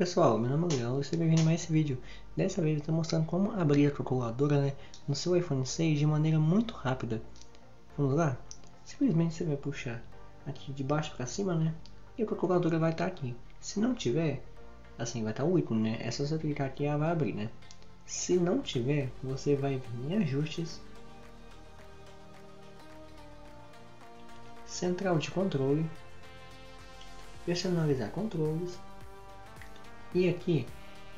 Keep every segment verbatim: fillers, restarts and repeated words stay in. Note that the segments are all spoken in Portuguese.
pessoal, meu nome é Léo e seja bem-vindo a mais esse vídeo. Dessa vez eu estou mostrando como abrir a calculadora, né, no seu iPhone seis de maneira muito rápida. Vamos lá? Simplesmente você vai puxar aqui de baixo para cima, né, e a calculadora vai estar tá aqui. Se não tiver, assim vai estar tá o ícone, né, é só você clicar aqui e ela vai abrir, né. Se não tiver, você vai vir em ajustes, central de controle, personalizar controles. E aqui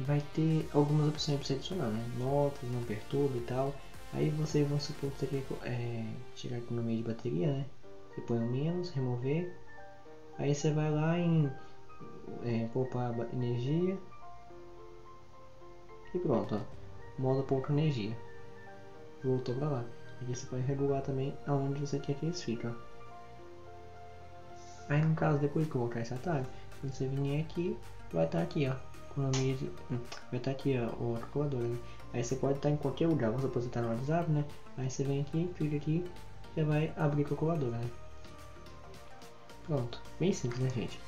vai ter algumas opções para você adicionar, né? Notas, não perturbe e tal. Aí vocês vão supor que você quer é, tirar a economia de bateria, né? Você põe o menos, remover. Aí você vai lá em é, poupar energia. E pronto, ó. Modo pouca energia. Voltou para lá. Aqui você pode regular também aonde você quer que eles ficam. Aí no caso, depois de colocar esse atalho, você vir aqui, vai estar aqui, ó, economia de... vai estar aqui, ó, o calculador, né? Aí você pode estar em qualquer lugar, você pode estar no WhatsApp, né? Aí você vem aqui, clica aqui, já vai abrir o calculador, né? Pronto, bem simples, né, gente?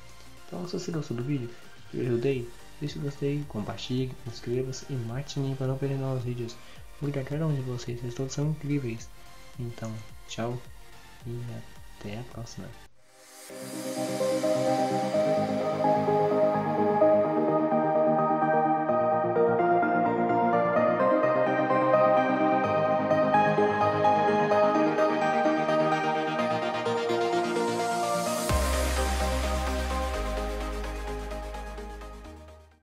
Então, se você gostou do vídeo, que eu ajudei, deixa o gostei, compartilhe, inscreva-se e marque o sininho para não perder novos vídeos. Obrigado a cada um de vocês, vocês todos são incríveis. Então, tchau e até a próxima.